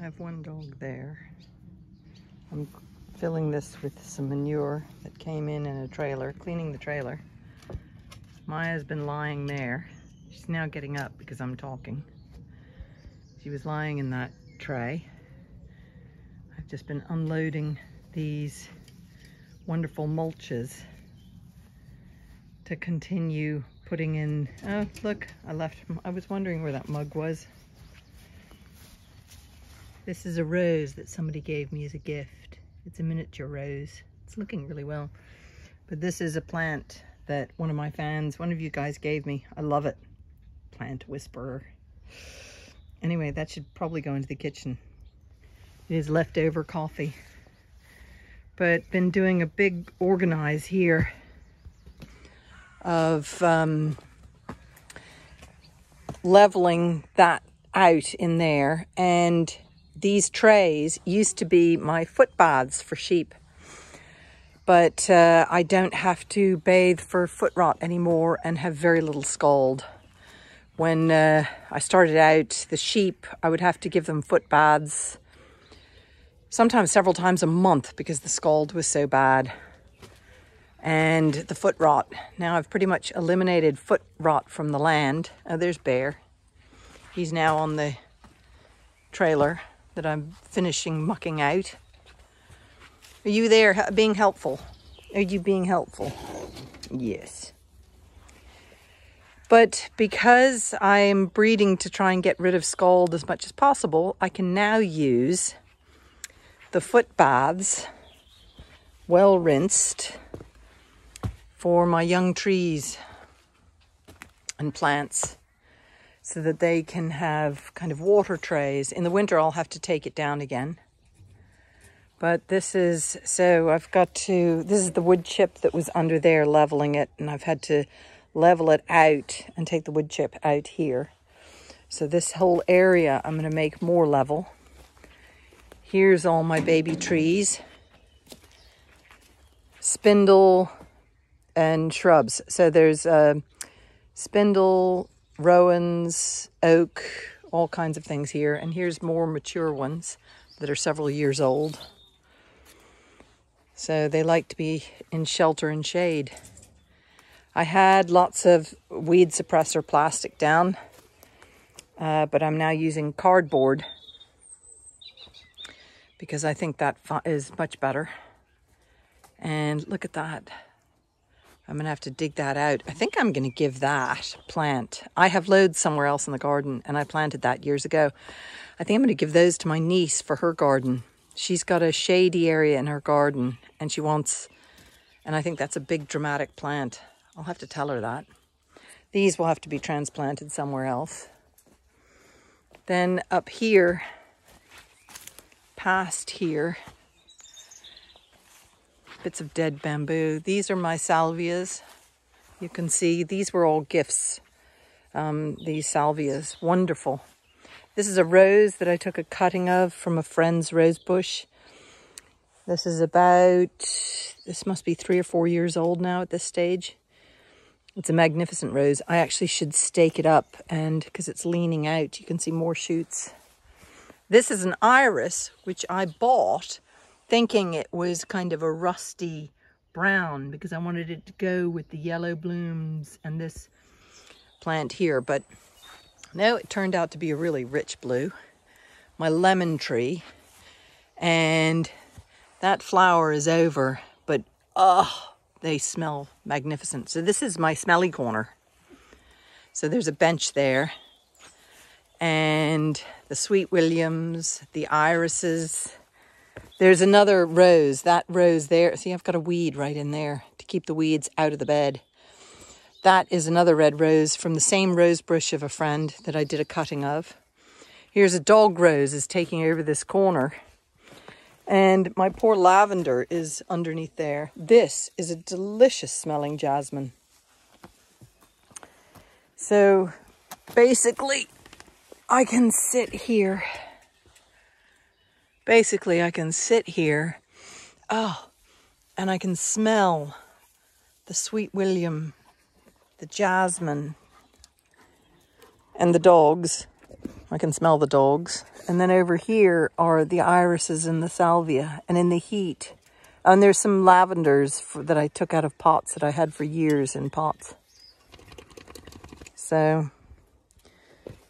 I have one dog there. I'm filling this with some manure that came in a trailer, cleaning the trailer. Maya's been lying there. She's now getting up because I'm talking. She was lying in that tray. I've just been unloading these wonderful mulches to continue putting in. Oh, look, I was wondering where that mug was. This is a rose that somebody gave me as a gift. It's a miniature rose. It's looking really well. But this is a plant that one of my fans, one of you guys gave me. I love it. Plant whisperer. Anyway, that should probably go into the kitchen. It is leftover coffee. But been doing a big organize here of leveling that out in there, and these trays used to be my foot baths for sheep, but I don't have to bathe for foot rot anymore and have very little scald. When I started out, the sheep, I would have to give them foot baths, sometimes several times a month, because the scald was so bad and the foot rot. Now I've pretty much eliminated foot rot from the land. Oh, there's Bear. He's now on the trailer that I'm finishing mucking out. Are you there being helpful? Are you being helpful? Yes. But because I'm breeding to try and get rid of scald as much as possible, I can now use the foot baths, well rinsed, for my young trees and plants, so that they can have kind of water trays. In the winter, I'll have to take it down again. But this is, so I've got to, this is the wood chip that was under there, leveling it, and I've had to level it out and take the wood chip out here. So this whole area, I'm gonna make more level. Here's all my baby trees, spindle and shrubs. So there's spindle, rowans, oak, all kinds of things here. And here's more mature ones that are several years old. So they like to be in shelter and shade. I had lots of weed suppressor plastic down, but I'm now using cardboard because I think that is much better. And look at that. I'm gonna have to dig that out. I think I'm gonna give that plant. I have loads somewhere else in the garden, and I planted that years ago. I think I'm gonna give those to my niece for her garden. She's got a shady area in her garden, and she wants, and I think that's a big dramatic plant. I'll have to tell her that. These will have to be transplanted somewhere else. Then up here, past here, bits of dead bamboo. These are my salvias. You can see these were all gifts, these salvias. Wonderful. This is a rose that I took a cutting of from a friend's rose bush. This is about, this must be 3 or 4 years old now at this stage. It's a magnificent rose. I actually should stake it up, and because it's leaning out, you can see more shoots. This is an iris, which I bought thinking it was kind of a rusty brown because I wanted it to go with the yellow blooms and this plant here, but no, it turned out to be a really rich blue. My lemon tree, and that flower is over, but oh, they smell magnificent. So this is my smelly corner. So there's a bench there, and the sweet williams, the irises. There's another rose, that rose there. See, I've got a weed right in there to keep the weeds out of the bed. That is another red rose from the same rose bush of a friend that I did a cutting of. Here's a dog rose is taking over this corner. And my poor lavender is underneath there. This is a delicious smelling jasmine. So basically, I can sit here. Basically, I can sit here, oh, and I can smell the sweet william, the jasmine, and the dogs. I can smell the dogs. And then over here are the irises and the salvia. And in the heat, and there's some lavenders that I took out of pots that I had for years in pots. So,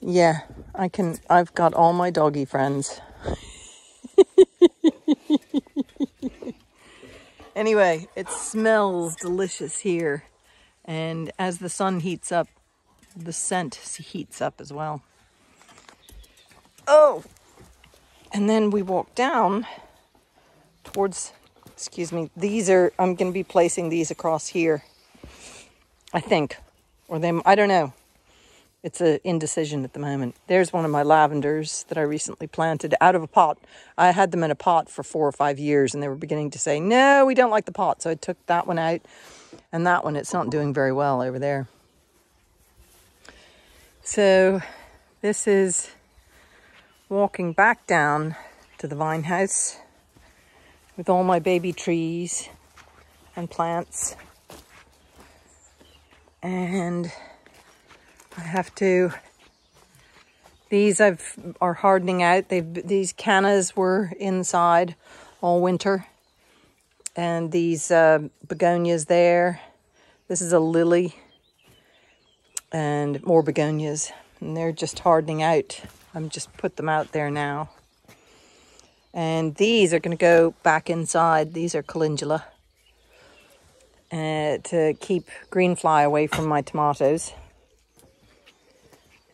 yeah, I've got all my doggy friends. Anyway, it smells delicious here. And as the sun heats up, the scent heats up as well. Oh, and then we walk down towards, excuse me, I'm going to be placing these across here, I think, or they, I don't know. It's an indecision at the moment. There's one of my lavenders that I recently planted out of a pot. I had them in a pot for 4 or 5 years, and they were beginning to say, no, we don't like the pot. So I took that one out, and that one, it's not doing very well over there. So this is walking back down to the vine house with all my baby trees and plants. And I have to, these are hardening out. These cannas were inside all winter. And these begonias there. This is a lily. And more begonias. And they're just hardening out. I'm just put them out there now. And these are going to go back inside. These are calendula. To keep green fly away from my tomatoes.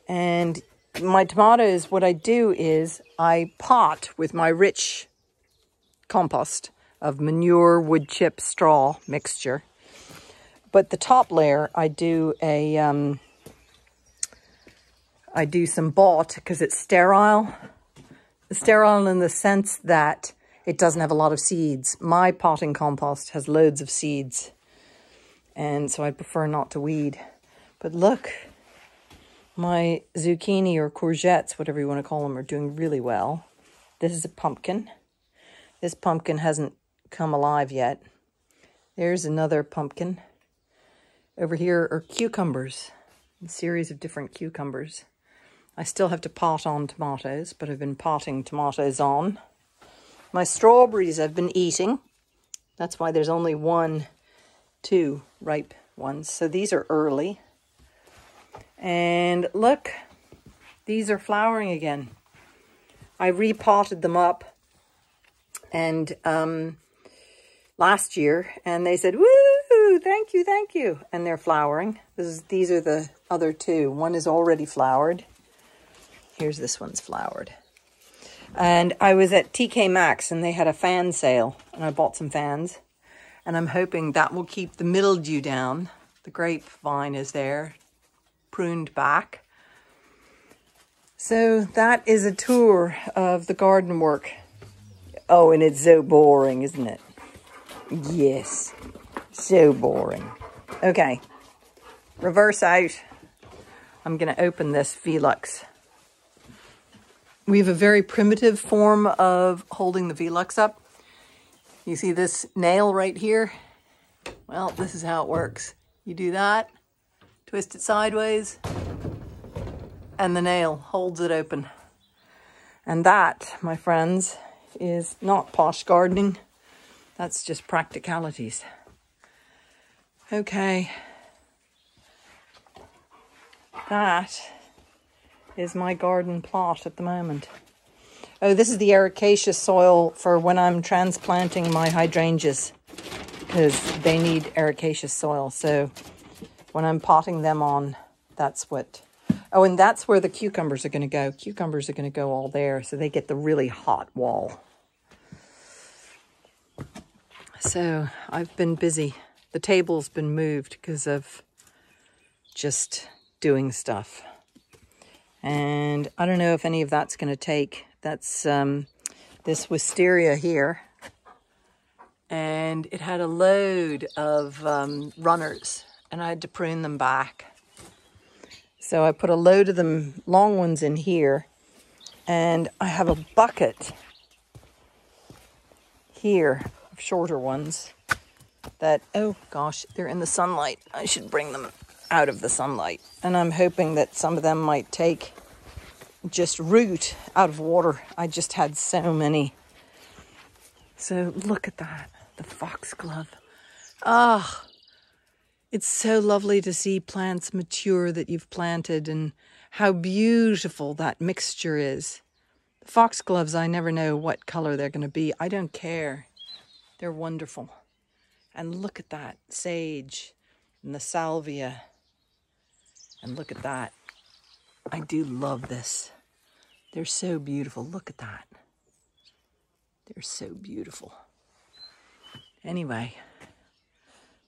And my tomatoes, what I do is I pot with my rich compost of manure, wood chip, straw mixture. But the top layer, I do some bought because it's sterile. It's sterile in the sense that it doesn't have a lot of seeds. My potting compost has loads of seeds. And so I prefer not to weed. But look, my zucchini or courgettes, whatever you want to call them, are doing really well. This is a pumpkin. This pumpkin hasn't come alive yet. There's another pumpkin. Over here are cucumbers, a series of different cucumbers. I still have to pot on tomatoes, but I've been potting tomatoes on. My strawberries I've been eating. That's why there's only 2 ripe ones. So these are early. And look, these are flowering again. I repotted them up and last year, and they said, woo, thank you, and they're flowering. These are the other 2. One is already flowered. Here's this one's flowered. And I was at TK Maxx, and they had a fan sale, and I bought some fans, and I'm hoping that will keep the mildew down. The grapevine is there, pruned back. So that is a tour of the garden work. Oh, and it's so boring, isn't it? Yes, so boring. Okay, reverse out. I'm going to open this Velux. We have a very primitive form of holding the Velux up. You see this nail right here? Well, this is how it works. You do that. Twist it sideways, and the nail holds it open. And that, my friends, is not posh gardening. That's just practicalities. Okay. That is my garden plot at the moment. Oh, this is the ericaceous soil for when I'm transplanting my hydrangeas, because they need ericaceous soil. So when I'm potting them on, that's what... Oh, and that's where the cucumbers are going to go. Cucumbers are going to go all there, so they get the really hot wall. So I've been busy. The table's been moved because of just doing stuff. And I don't know if any of that's going to take. That's this wisteria here. And it had a load of runners. And I had to prune them back. So I put a load of them long ones in here. And I have a bucket here of shorter ones that, oh gosh, they're in the sunlight. I should bring them out of the sunlight. And I'm hoping that some of them might take. just root out of water. I just had so many. So look at that, the foxglove. Ah, oh, it's so lovely to see plants mature that you've planted and how beautiful that mixture is. The foxgloves, I never know what color they're going to be. I don't care. They're wonderful. And look at that sage and the salvia. And look at that. I do love this. They're so beautiful. Look at that. They're so beautiful. Anyway,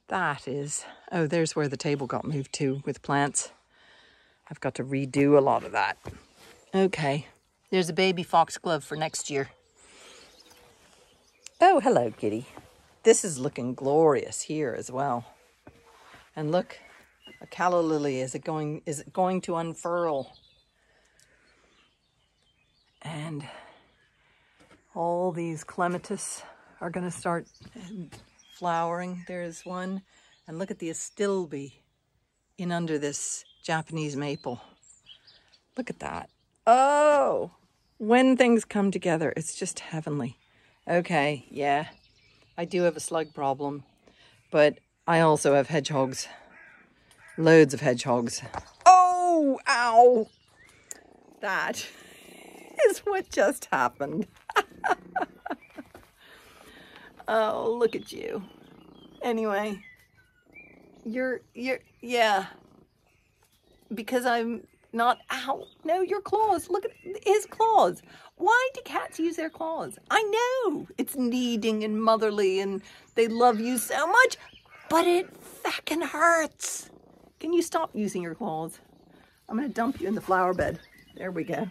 that is... Oh, there's where the table got moved to with plants. I've got to redo a lot of that. Okay. There's a baby foxglove for next year. Oh, hello, kitty. This is looking glorious here as well. And look, a calla lily. Is it going to unfurl? And all these clematis are going to start flowering. There's one. And look at the astilbe in under this Japanese maple. Look at that. Oh, when things come together, it's just heavenly. Okay, yeah, I do have a slug problem, but I also have hedgehogs. Loads of hedgehogs. Oh, ow. That is what just happened. Oh, look at you. Anyway, yeah. Because I'm not, ow, no, your claws. Look at his claws. Why do cats use their claws? I know it's kneading and motherly and they love you so much, but it fucking hurts. Can you stop using your claws? I'm going to dump you in the flower bed. There we go.